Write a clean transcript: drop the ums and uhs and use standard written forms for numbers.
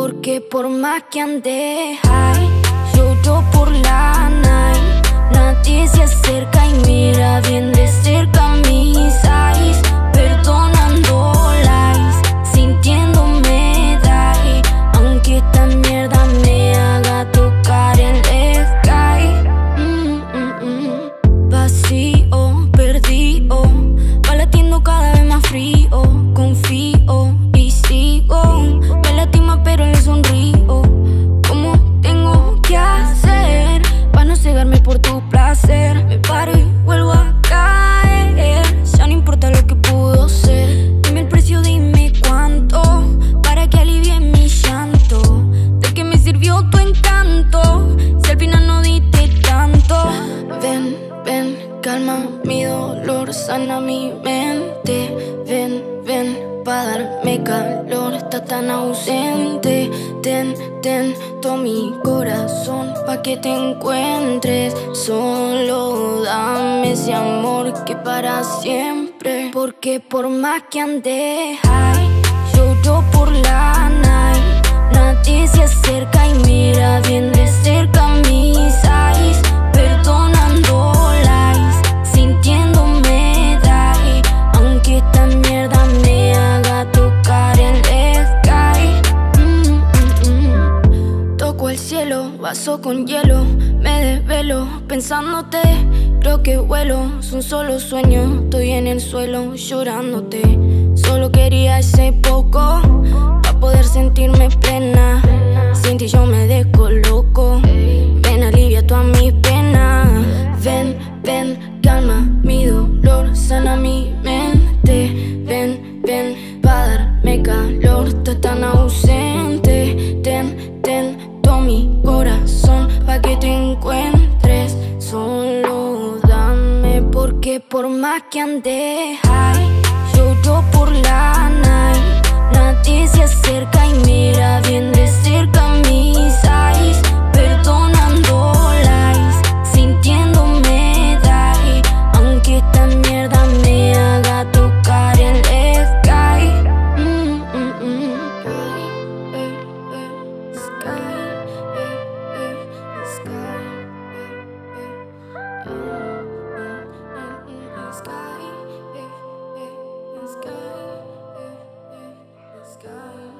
Porque por más que ande high, lloro por la night. Nadie se acerca y mira bien de cerca mis eyes, perdonando lies, sintiéndome die. Aunque esta mierda me haga tocar el sky. Vacío, perdido, va latiendo cada vez más frío. Confío y sigo, me lastima pero le sonrío. ¿Cómo tengo que hacer para no cegarme por tu placer? Me paro y vuelvo a caer, ya no importa lo que pudo ser. Dime el precio, dime cuánto, para que alivie mi llanto. ¿De qué me sirvió tu encanto si al final no diste tanto? Ven, ven, calma mi dolor, sana mi mente. Ven, ven, pa' darme calor, está tan ausente. Ten, ten, todo mi corazón pa' que te encuentres. Solo dame ese amor que para siempre. Porque por más que ande high, lloro por la night. Nadie se acerca y mira bien de cerca mis eyes, perdonando lies, sintiéndome die. Aunque esta mierda me haga tocar el sky. Toco el cielo, vaso con hielo, me desvelo pensándote. Creo que vuelo, es un solo sueño, estoy en el suelo llorándote. Solo quería ese poco pa' poder sentirme plena. Sin ti yo me descoloco, ven alivia todas mis penas. Ven, ven, calma mi dolor, sana mi mente. Ven, ven, pa' darme calor, estás tan ausente. Ten, ten, todo mi corazón pa' que te encuentres. Solo dame, porque por más que ande high, lloro por la night. Nadie se acerca y mira bien de cerca mis eyes, perdonando lies, sintiéndome die. Aunque esta mierda me haga tocar el sky. Sky.